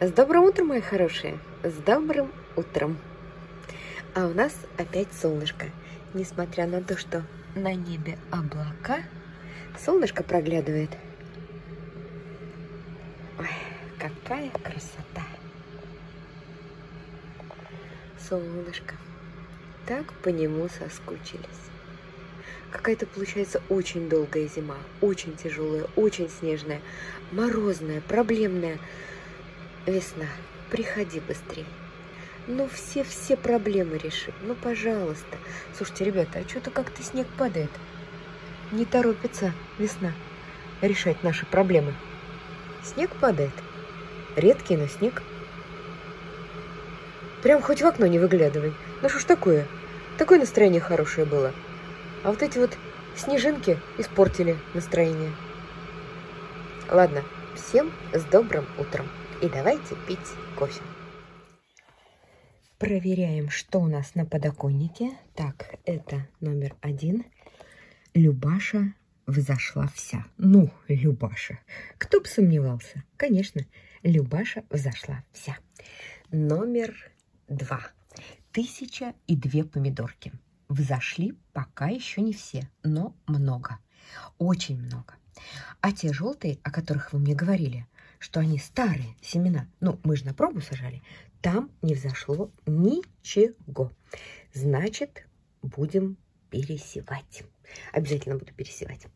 С добрым утром, мои хорошие! С добрым утром! А у нас опять солнышко. Несмотря на то, что на небе облака, солнышко проглядывает. Ой, какая красота! Солнышко. Так по нему соскучились. Какая-то получается очень долгая зима, очень тяжелая, очень снежная, морозная, проблемная. Весна, приходи быстрее. Ну, все проблемы реши. Ну, пожалуйста. Слушайте, ребята, а что-то как-то снег падает. Не торопится весна решать наши проблемы. Снег падает. Редкий, но снег. Прям хоть в окно не выглядывай. Ну, что ж такое? Такое настроение хорошее было. А вот эти вот снежинки испортили настроение. Ладно, всем с добрым утром. И давайте пить кофе. Проверяем, что у нас на подоконнике. Так, это номер 1. Любаша взошла вся. Ну, Любаша. Кто бы сомневался? Конечно, Любаша взошла вся. Номер 2. 1002 помидорки. Взошли пока еще не все, но много. Очень много. А те желтые, о которых вы мне говорили, что они старые семена, ну, мы же на пробу сажали, там не взошло ничего. Значит, будем пересевать. Обязательно буду пересевать.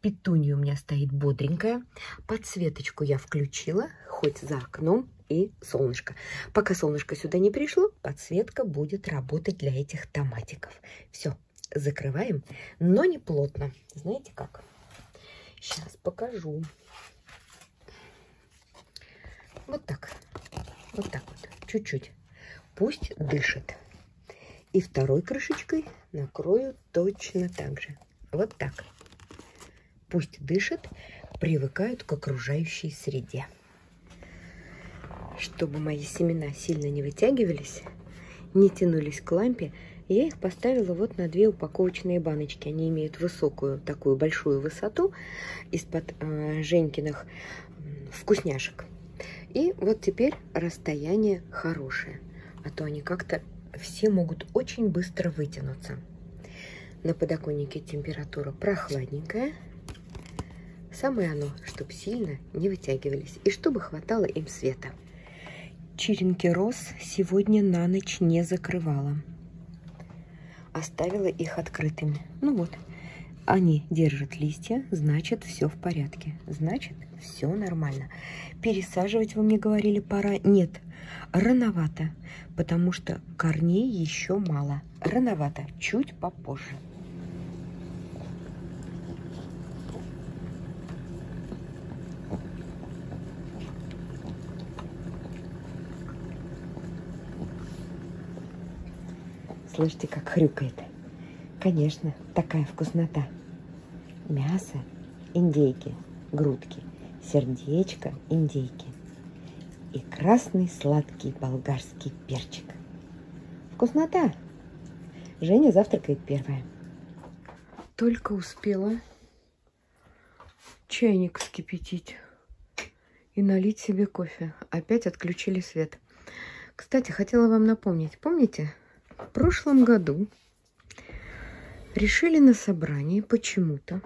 Петуния у меня стоит бодренькая. Подсветочку я включила, хоть за окном и солнышко. Пока солнышко сюда не пришло, подсветка будет работать для этих томатиков. Все, закрываем, но не плотно. Знаете как? Сейчас покажу. Вот так вот, чуть-чуть. Пусть дышит. И второй крышечкой накрою точно так же. Вот так. Пусть дышит, привыкают к окружающей среде. Чтобы мои семена сильно не вытягивались, не тянулись к лампе, я их поставила вот на 2 упаковочные баночки. Они имеют высокую, такую большую высоту из-под Женькиных вкусняшек. И вот теперь расстояние хорошее, а то они как-то все могут очень быстро вытянуться. На подоконнике температура прохладненькая. Самое оно, чтобы сильно не вытягивались и чтобы хватало им света. Черенки роз сегодня на ночь не закрывала. Оставила их открытыми. Ну вот, они держат листья, значит, все в порядке. Значит, все нормально. Пересаживать, вы мне говорили, пора. Нет, рановато, потому что корней еще мало. Рановато, чуть попозже. Слышите, как хрюкает? Конечно, такая вкуснота. Мясо индейки, грудки. Сердечко индейки и красный сладкий болгарский перчик. Вкуснота! Женя завтракает первая. Только успела чайник вскипятить и налить себе кофе. Опять отключили свет. Кстати, хотела вам напомнить. Помните, в прошлом году решили на собрании почему-то,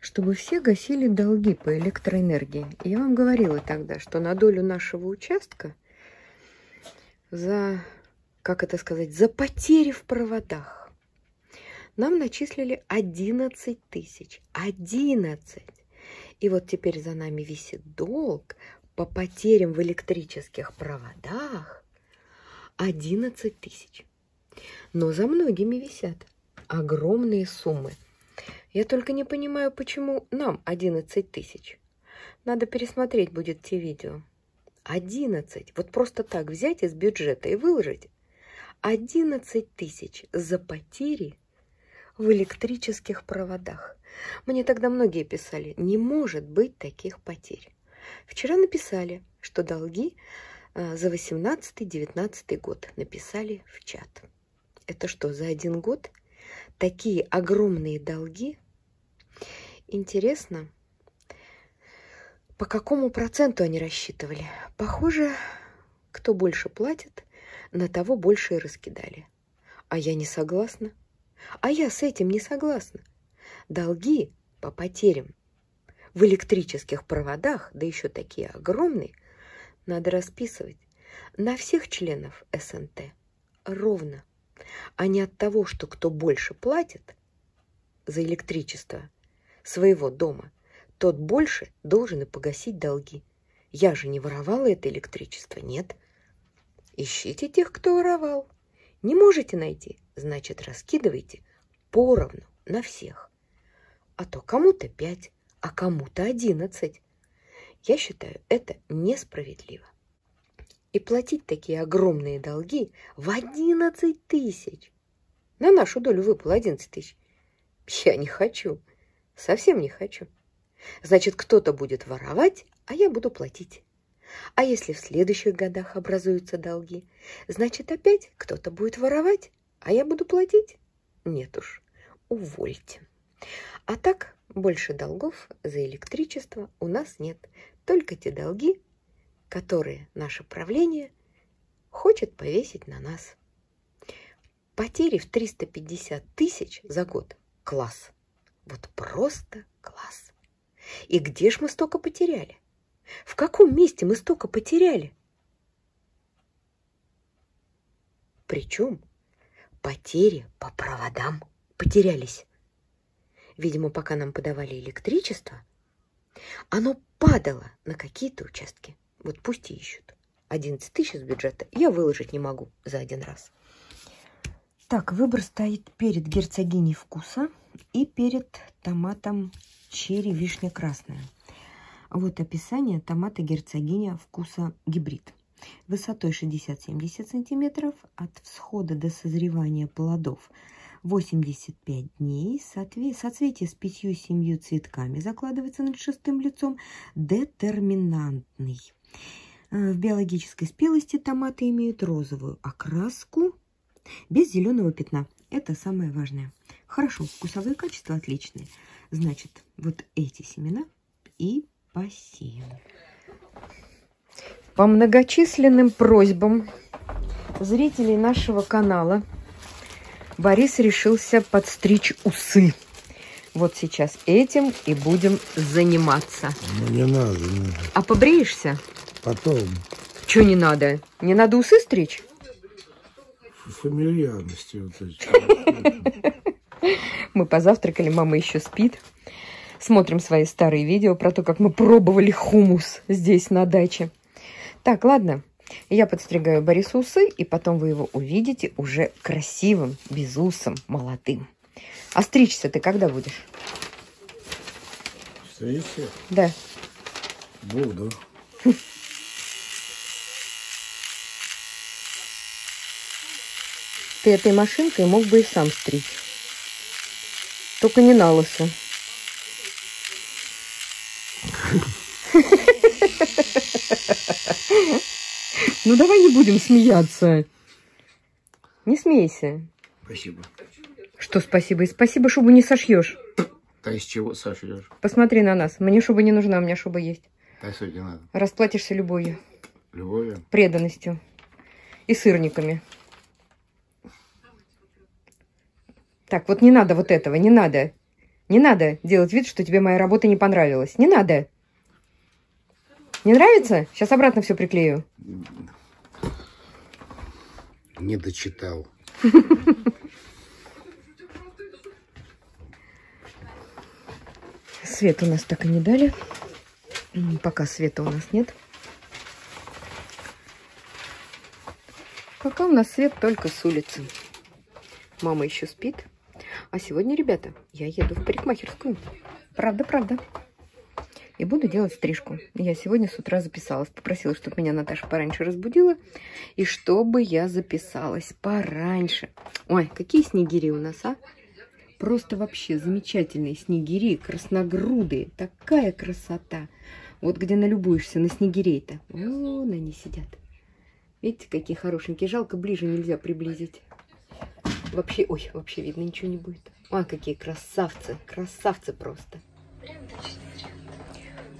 чтобы все гасили долги по электроэнергии. Я вам говорила тогда, что на долю нашего участка за, как это сказать, за потери в проводах нам начислили 11 тысяч. 11! И вот теперь за нами висит долг по потерям в электрических проводах 11 тысяч. Но за многими висят огромные суммы. Я только не понимаю, почему нам 11 тысяч. Надо пересмотреть будет те видео. 11. Вот просто так взять из бюджета и выложить. 11 тысяч за потери в электрических проводах. Мне тогда многие писали, не может быть таких потерь. Вчера написали, что долги за 18-19 год написали в чат. Это что, за один год? Такие огромные долги. Интересно, По какому проценту они рассчитывали? Похоже, кто больше платит, на того больше и раскидали. А я не согласна. А я с этим не согласна. Долги по потерям в электрических проводах, да еще такие огромные, надо расписывать на всех членов СНТ ровно, а не от того, что кто больше платит за электричество своего дома, тот больше должен и погасить долги. Я же не воровала это электричество, нет. Ищите тех, кто воровал. Не можете найти, значит, раскидывайте поровну на всех. А то кому-то 5, а кому-то 11. Я считаю, это несправедливо. И платить такие огромные долги в 11 тысяч. На нашу долю выпало 11 тысяч. Я не хочу, совсем не хочу. Значит, кто-то будет воровать, а я буду платить. А если в следующих годах образуются долги, значит, опять кто-то будет воровать, а я буду платить? Нет уж, увольте. А так, больше долгов за электричество у нас нет. Только те долги, которые наше правление хочет повесить на нас. Потери в 350 тысяч за год. Класс. Вот просто класс. И где ж мы столько потеряли? В каком месте мы столько потеряли? Причем потери по проводам потерялись. Видимо, пока нам подавали электричество, оно падало на какие-то участки. Вот пусть и ищут. 11 тысяч из бюджета я выложить не могу за один раз. Так, выбор стоит перед герцогиней вкуса и перед томатом черри вишня красная. Вот описание томата герцогиня вкуса гибрид. Высотой 60-70 см, от всхода до созревания плодов 85 дней, соцветие с 5-7 цветками закладывается над 6-м листом, детерминантный. В биологической спелости томаты имеют розовую окраску без зеленого пятна. Это самое важное. Хорошо, вкусовые качества отличные. Значит, вот эти семена и посеян. По многочисленным просьбам зрителей нашего канала Борис решился подстричь усы. Вот сейчас этим и будем заниматься. Ну, не надо, не надо. А побреешься? Потом. Чё не надо? Не надо усы стричь? Фамильярности вот эти. Мы позавтракали, мама еще спит. Смотрим свои старые видео про то, как мы пробовали хумус здесь на даче. Так, ладно, я подстригаю Борису усы, и потом вы его увидите уже красивым, безусым, молодым. А стричься ты когда будешь? Стричься? Да. Буду. Ты этой машинкой мог бы и сам стричь. Только не на лысо. Ну давай не будем смеяться. Не смейся. Спасибо. Что спасибо? И спасибо, шубу не сошьешь. Да из чего сошьешь? Посмотри на нас. Мне шуба не нужна, у меня шуба есть. Да суть не надо. Расплатишься любовью. Любовью? Преданностью. И сырниками. Так, вот не надо вот этого, не надо. Не надо делать вид, что тебе моя работа не понравилась. Не надо. Не нравится? Сейчас обратно все приклею. Не дочитал. Свет у нас так и не дали. Пока света у нас нет. Пока у нас свет только с улицы. Мама еще спит. А сегодня, ребята, я еду в парикмахерскую. Правда, правда. И буду делать стрижку. Я сегодня с утра записалась. Попросила, чтобы меня Наташа пораньше разбудила. И чтобы я записалась пораньше. Ой, какие снегири у нас, а? Просто вообще замечательные снегири, красногрудые. Такая красота. Вот где налюбуешься на снегирей-то. Вон они сидят. Видите, какие хорошенькие. Жалко, ближе нельзя приблизить. Вообще, ой, вообще видно, ничего не будет. А, какие красавцы. Красавцы просто.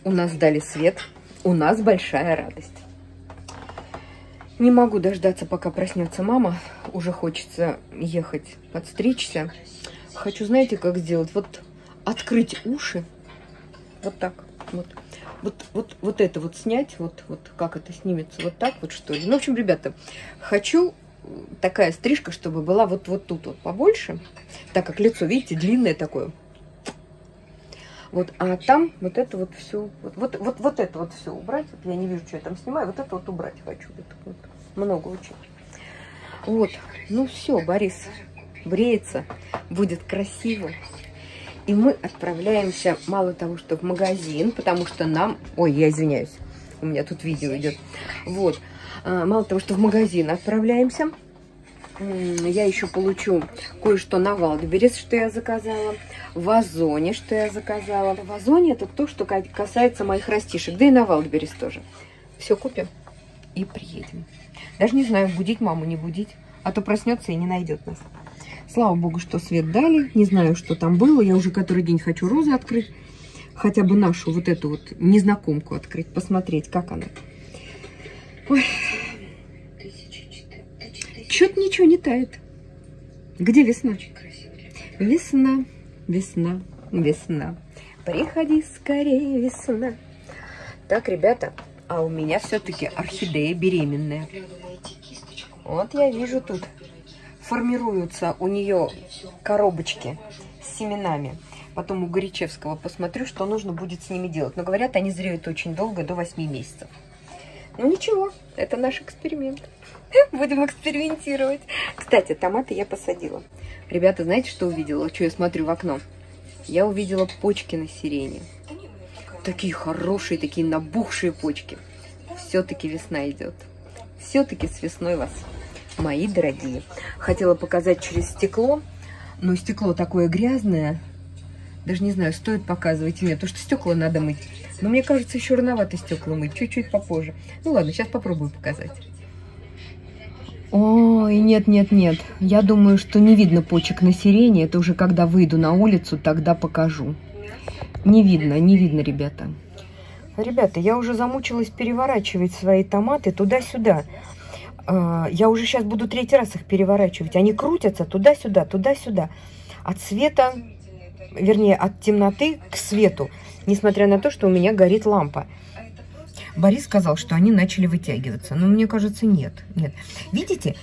У нас дали свет, у нас большая радость. Не могу дождаться, пока проснется мама. Уже хочется ехать подстричься. Хочу, знаете, как сделать? Вот открыть уши. Вот так. Вот это вот снять. Вот как это снимется. Вот так вот, что ли. Ну, в общем, ребята, хочу такая стрижка, чтобы была вот тут вот побольше. Так как лицо, видите, длинное такое. Вот, а там вот это вот все, вот это вот все убрать. Вот я не вижу, что я там снимаю. Вот это вот убрать хочу. Вот, много очень. Вот, ну все, Борис бреется, будет красиво. И мы отправляемся, мало того, что в магазин, потому что нам... Ой, я извиняюсь, у меня тут видео идет. Вот, мало того, что в магазин отправляемся, я еще получу кое-что на Валдберис, что я заказала. В Озоне, что я заказала. В Озоне это то, что касается моих растишек. Да и на Валдберис тоже. Все купим и приедем. Даже не знаю, будить маму, не будить. А то проснется и не найдет нас. Слава богу, что свет дали. Не знаю, что там было. Я уже который день хочу розы открыть. Хотя бы нашу вот эту вот незнакомку открыть. Посмотреть, как она. Ой. Чё-то ничего не тает. Где весна? Весна, весна, весна. Приходи скорее, весна. Так, ребята, а у меня все-таки орхидея беременная. Вот я вижу тут. Формируются у нее коробочки с семенами. Потом у Горячевского посмотрю, что нужно будет с ними делать. Но говорят, они зреют очень долго, до 8 месяцев. Ну ничего, это наш эксперимент. Будем экспериментировать. Кстати, томаты я посадила. Ребята, знаете, что увидела? Что я смотрю в окно? Я увидела почки на сирене. Такие хорошие, такие набухшие почки. Все-таки весна идет. Все-таки с весной вас, мои дорогие. Хотела показать через стекло, но стекло такое грязное. Даже не знаю, стоит показывать или нет, потому что стекла надо мыть. Но мне кажется, еще рановато стекла мыть, чуть-чуть попозже. Ну ладно, сейчас попробую показать. Ой, нет-нет-нет, я думаю, что не видно почек на сирене. Это уже когда выйду на улицу, тогда покажу. Не видно, ребята. Ребята, я уже замучилась переворачивать свои томаты туда-сюда. Я уже сейчас буду третий раз их переворачивать. Они крутятся туда-сюда, туда-сюда. От света, вернее, от темноты к свету. Несмотря на то, что у меня горит лампа. Борис сказал, что они начали вытягиваться. Но мне кажется, нет. Видите,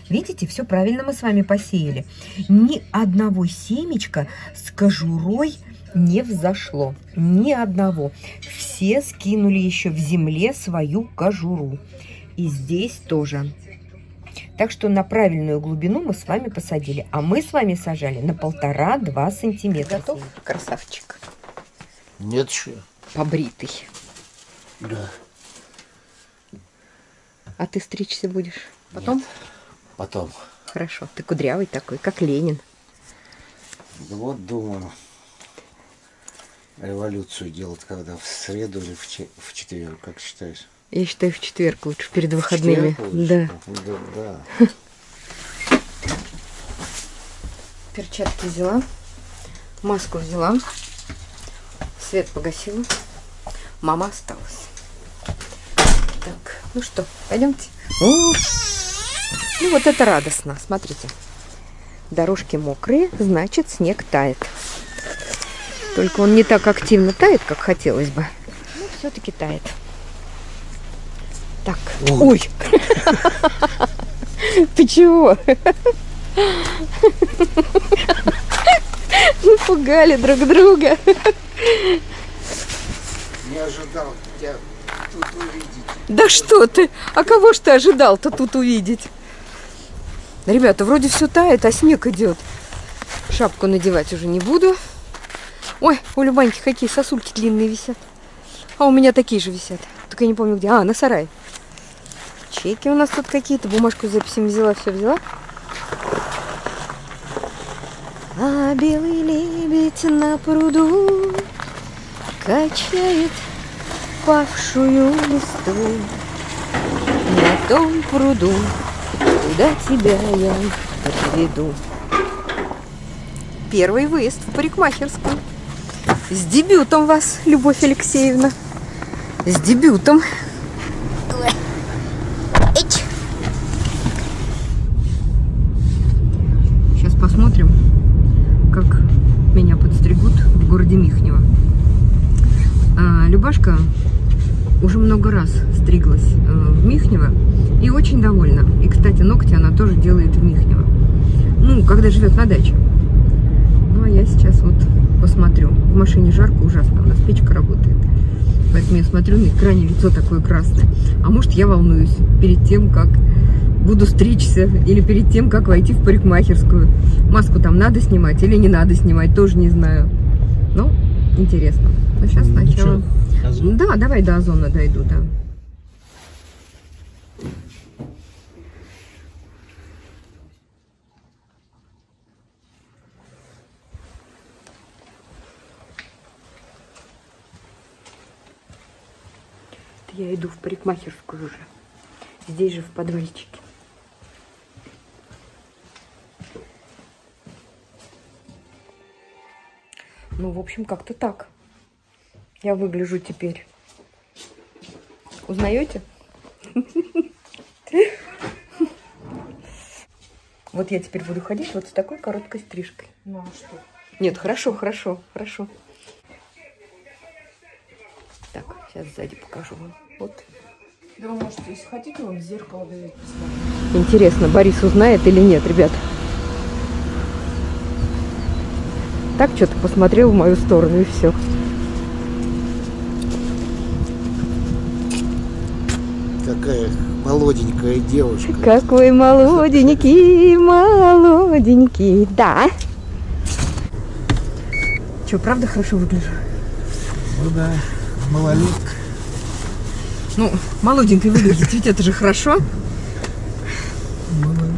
все правильно мы с вами посеяли. Ни одного семечка с кожурой не взошло. Ни одного. Все скинули еще в земле свою кожуру. И здесь тоже. Так что на правильную глубину мы с вами посадили. А мы с вами сажали на 1,5–2 сантиметра. Готов? Красавчик. Нет еще. Побритый. Да. А ты стричься будешь? Потом? Нет, потом. Хорошо. Ты кудрявый такой, как Ленин. Да вот думаю, революцию делать, когда в среду или в четверг, как считаешь? Я считаю, в четверг лучше, перед выходными. Да. Да. Перчатки взяла, маску взяла, свет погасила, мама осталась. Так, ну что, пойдемте. Ну вот это радостно, смотрите. Дорожки мокрые, значит снег тает. Только он не так активно тает, как хотелось бы. Но все-таки тает. Так, ой! Ты чего? Мы пугали друг друга. Не ожидал тебя тут увидеть. Да что ты? А кого ж ты ожидал-то тут увидеть? Ребята, вроде все тает, а снег идет. Шапку надевать уже не буду. Ой, у Любаньки какие сосульки длинные висят. А у меня такие же висят. Только я не помню где. А, на сарае. Чеки у нас тут какие-то. Бумажку с записями взяла, все взяла. А белый лебедь на пруду качает павшую листву. На том пруду, куда тебя я приведу. Первый выезд в парикмахерскую. С дебютом вас, Любовь Алексеевна. с дебютом. Сейчас посмотрим, как меня подстригут в городе Михнево. Любашка уже много раз стриглась в Михнево и очень довольна. И, кстати, ногти она тоже делает в Михнево. Ну, когда живет на даче. Ну, а я сейчас вот посмотрю. В машине жарко ужасно, у нас печка работает. Поэтому я смотрю, на экране лицо такое красное. А может, я волнуюсь перед тем, как буду стричься, или перед тем, как войти в парикмахерскую. Маску там надо снимать или не надо снимать, тоже не знаю. Но интересно. Но сейчас сначала... Озон. Да, давай до Озона дойду, да. Я иду в парикмахерскую уже. Здесь же в подвальчике. Ну, в общем, как-то так я выгляжу теперь. Узнаете? Вот я теперь буду ходить вот с такой короткой стрижкой. Ну, а что? Нет, хорошо, хорошо, хорошо. Так, сейчас сзади покажу вам. Вот. Да вы можете, если хотите, вам зеркало дает. Интересно, Борис узнает или нет, ребят. Так что-то посмотрел в мою сторону и все. Какая молоденькая девушка. Как вы молоденькие, молоденькие, да. Че, правда хорошо выгляжу? Ну да, малолетка. Ну, молоденькой выглядит, ведь это же хорошо. Молоденько.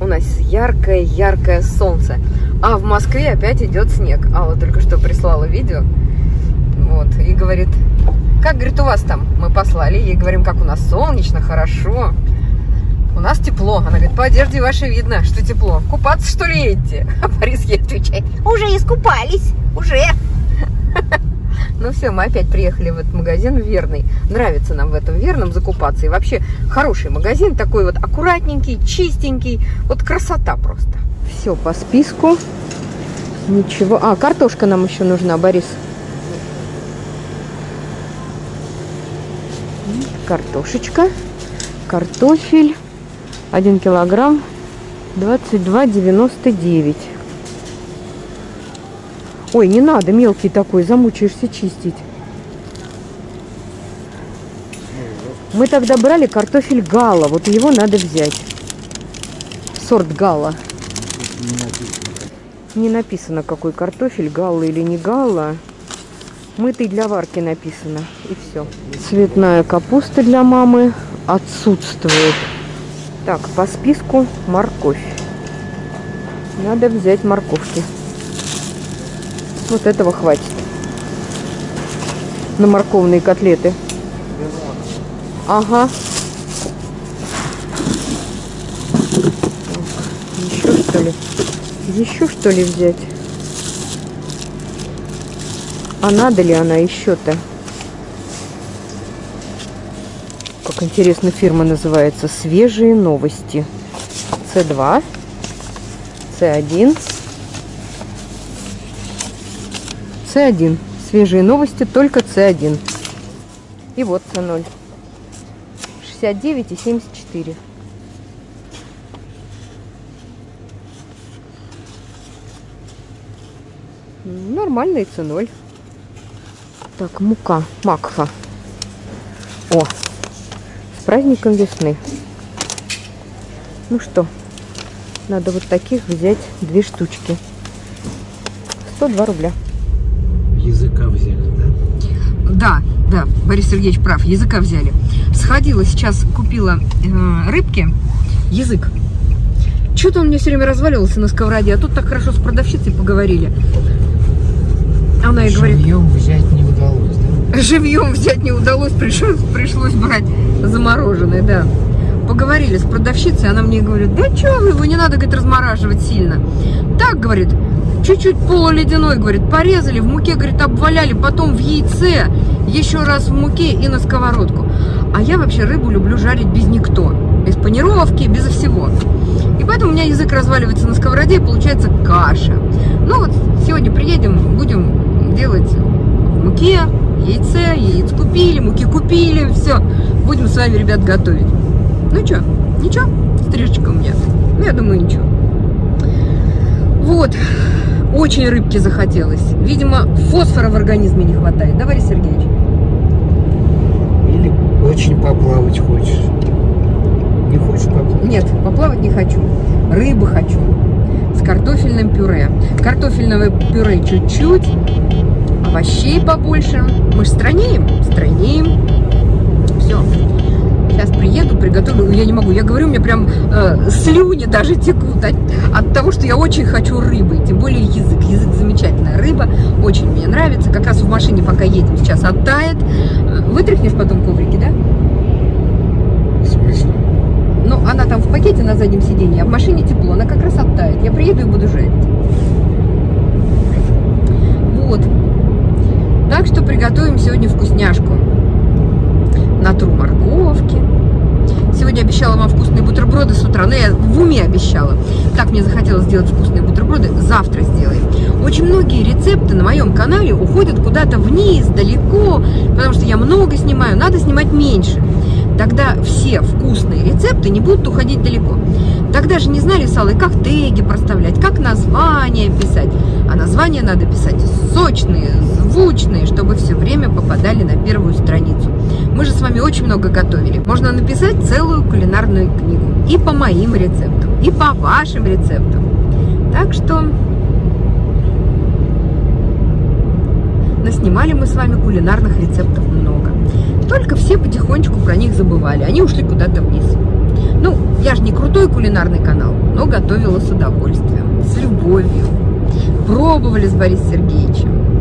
У нас яркое-яркое солнце. А в Москве опять идет снег. Алла только что прислала видео. Вот, и говорит, как, говорит, у вас там? Мы послали, ей говорим, как у нас солнечно, хорошо. У нас тепло. Она говорит, по одежде вашей видно, что тепло. Купаться, что ли, едете? А Борис ей отвечает, уже искупались, уже. Ну все, мы опять приехали в этот магазин Верный. Нравится нам в этом Верном закупаться. И вообще хороший магазин, такой вот аккуратненький, чистенький. Вот красота просто. Все по списку. Ничего. А, картошка нам еще нужна, Борис. Картошечка. Картофель. 1 килограмм. 22,99. Ой, не надо, мелкий такой, замучаешься чистить. Мы тогда брали картофель гала, вот его надо взять. Сорт гала. Не написано, какой картофель, гала или не гала. Мытый для варки написано, и все. Цветная капуста для мамы отсутствует. Так, по списку морковь. Надо взять морковки. Вот этого хватит на морковные котлеты. Ага. Так, еще что ли? Еще что ли взять? А надо ли она еще-то? Как интересно, фирма называется «Свежие новости». С2, С1. С1. Свежие новости, только С1. И вот С0. 69,74. Нормальный С0. Так, мука. Макфа. О! С праздником весны. Ну что, надо вот таких взять две штучки. 102 рубля. Языка взяли, да? Да, да, Борис Сергеевич прав, языка взяли. Сходила сейчас, купила рыбки, язык. Что-то он мне все время разваливался на сковороде, а тут так хорошо с продавщицей поговорили. Она и говорит... Живьем взять не удалось, да? Живьем взять не удалось, пришлось брать замороженный, да. Поговорили с продавщицей, она мне говорит, да что вы его, не надо, говорит, размораживать сильно. Так, говорит... чуть-чуть полуледяной, говорит, порезали, в муке, говорит, обваляли, потом в яйце, еще раз в муке и на сковородку. А я вообще рыбу люблю жарить без никто, без панировки, без всего. И поэтому у меня язык разваливается на сковороде, и получается каша. Ну вот сегодня приедем, будем делать в муке, яйце, яиц купили, муки купили, все. Будем с вами, ребят, готовить. Ну что, ничего? Стрижечка у меня. Ну, я думаю, ничего. Вот. Очень рыбки захотелось. Видимо, фосфора в организме не хватает. Да, Борис Сергеевич? Или очень поплавать хочешь. Не хочешь поплавать? Нет, поплавать не хочу. Рыбы хочу. С картофельным пюре. Картофельного пюре чуть-чуть. Овощей побольше. Мы же стройнеем? Стройнеем. Все. Сейчас приеду, приготовлю. Я не могу. Я говорю, у меня прям слюни даже текут от того, что я очень хочу рыбы. Тем более язык. Язык замечательная рыба. Очень мне нравится. Как раз в машине, пока едем, сейчас оттает. Вытряхнешь потом коврики, да? В смысле? Ну, она там в пакете на заднем сиденье, а в машине тепло. Она как раз оттает. Я приеду и буду жарить. Вот. Так что приготовим сегодня вкусняшку. Натру морковки. Сегодня обещала вам вкусные бутерброды с утра. Но я в уме обещала. Так мне захотелось сделать вкусные бутерброды. Завтра сделаем. Очень многие рецепты на моем канале уходят куда-то вниз, далеко. Потому что я много снимаю. Надо снимать меньше. Тогда все вкусные рецепты не будут уходить далеко. Тогда же не знали, Салы, как теги проставлять, как названия писать. А названия надо писать сочные, звучные, чтобы все время попадали на первую страницу. Мы же с вами очень много готовили. Можно написать целую кулинарную книгу. И по моим рецептам, и по вашим рецептам. Так что наснимали мы с вами кулинарных рецептов много. Только все потихонечку про них забывали. Они ушли куда-то вниз. Ну, я же не крутой кулинарный канал, но готовила с удовольствием, с любовью. Пробовали с Борисом Сергеевичем.